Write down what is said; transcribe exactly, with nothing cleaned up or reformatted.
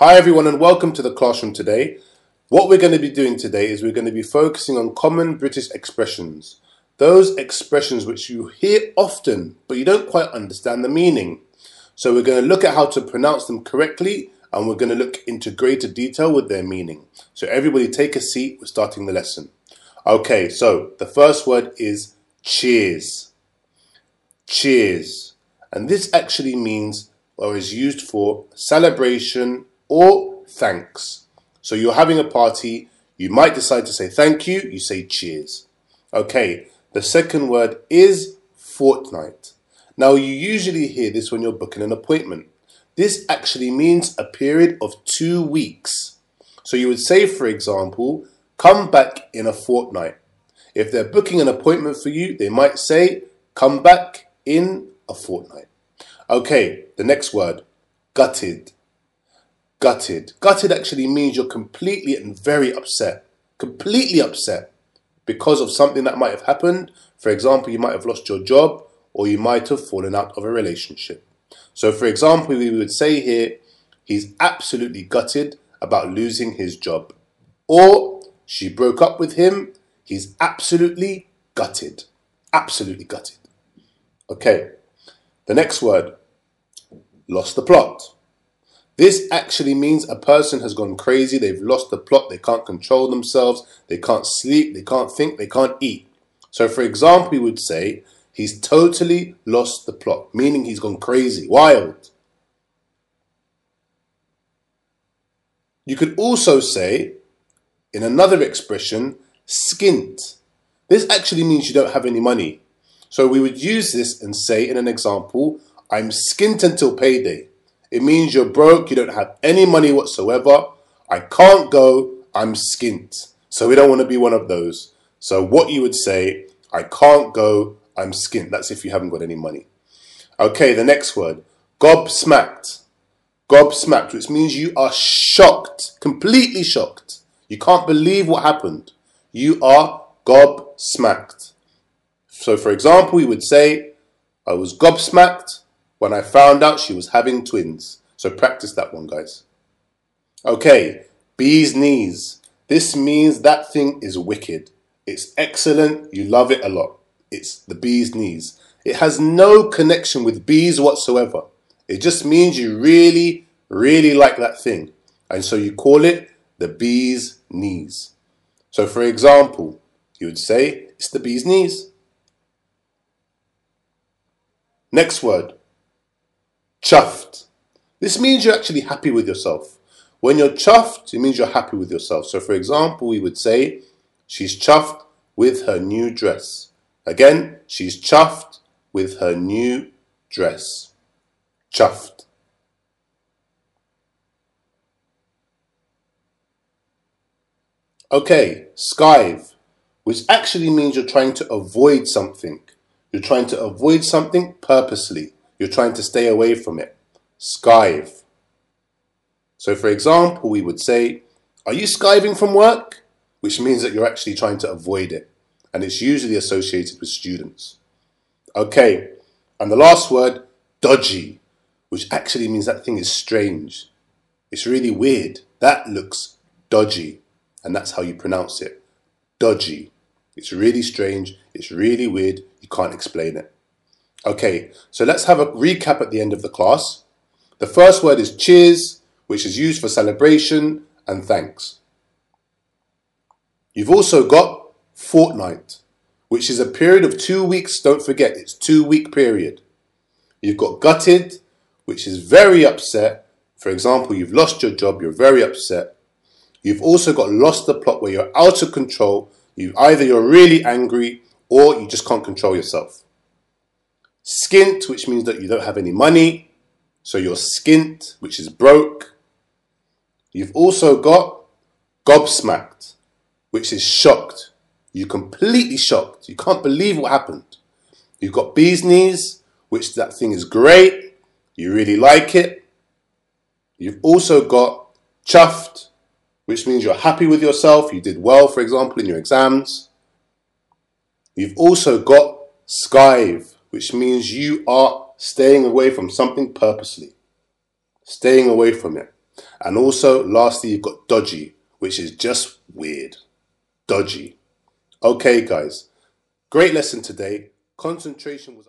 Hi everyone and welcome to the classroom today. What we're going to be doing today is we're going to be focusing on common British expressions. Those expressions which you hear often but you don't quite understand the meaning. So we're going to look at how to pronounce them correctly and we're going to look into greater detail with their meaning. So everybody take a seat, we're starting the lesson. Okay, so the first word is cheers. Cheers. And this actually means or is used for celebration or thanks. So you're having a party, you might decide to say thank you, you say cheers. Okay, the second word is fortnight. Now you usually hear this when you're booking an appointment. This actually means a period of two weeks. So you would say, for example, come back in a fortnight. If they're booking an appointment for you, they might say, come back in a fortnight. Okay, the next word, gutted. Gutted. Gutted actually means you're completely and very upset. Completely upset because of something that might have happened. For example, you might have lost your job or you might have fallen out of a relationship. So for example, we would say here, he's absolutely gutted about losing his job. Or she broke up with him. He's absolutely gutted. Absolutely gutted. Okay, the next word, lost the plot. This actually means a person has gone crazy, they've lost the plot, they can't control themselves, they can't sleep, they can't think, they can't eat. So for example, we would say, he's totally lost the plot, meaning he's gone crazy, wild. You could also say, in another expression, skint. This actually means you don't have any money. So we would use this and say in an example, I'm skint until payday. It means you're broke, you don't have any money whatsoever. I can't go, I'm skint. So we don't want to be one of those. So what you would say, I can't go, I'm skint. That's if you haven't got any money. Okay, the next word, gobsmacked. Gobsmacked, which means you are shocked, completely shocked. You can't believe what happened. You are gobsmacked. So for example, we would say, I was gobsmacked when I found out she was having twins. So practice that one, guys. Okay, bee's knees. This means that thing is wicked. It's excellent, you love it a lot. It's the bee's knees. It has no connection with bees whatsoever. It just means you really, really like that thing. And so you call it the bee's knees. So for example, you would say, it's the bee's knees. Next word. Chuffed. This means you're actually happy with yourself. When you're chuffed, it means you're happy with yourself. So for example, we would say, she's chuffed with her new dress. Again, she's chuffed with her new dress. Chuffed. Okay, skive, which actually means you're trying to avoid something. You're trying to avoid something purposely. You're trying to stay away from it. Skive. So for example, we would say, are you skiving from work? Which means that you're actually trying to avoid it. And it's usually associated with students. Okay, and the last word, dodgy, which actually means that thing is strange. It's really weird. That looks dodgy. And that's how you pronounce it. Dodgy. It's really strange. It's really weird. You can't explain it. Okay, so let's have a recap at the end of the class. The first word is cheers, which is used for celebration and thanks. You've also got fortnight, which is a period of two weeks. Don't forget, it's a two-week period. You've got gutted, which is very upset. For example, you've lost your job, you're very upset. You've also got lost the plot where you're out of control. You either you're really angry or you just can't control yourself. Skint, which means that you don't have any money. So you're skint, which is broke. You've also got gobsmacked, which is shocked. You're completely shocked. You can't believe what happened. You've got bee's knees, which that thing is great. You really like it. You've also got chuffed, which means you're happy with yourself. You did well, for example, in your exams. You've also got skive, which means you are staying away from something purposely. Staying away from it. And also, lastly, you've got dodgy, which is just weird. Dodgy. Okay, guys. Great lesson today. Concentration was...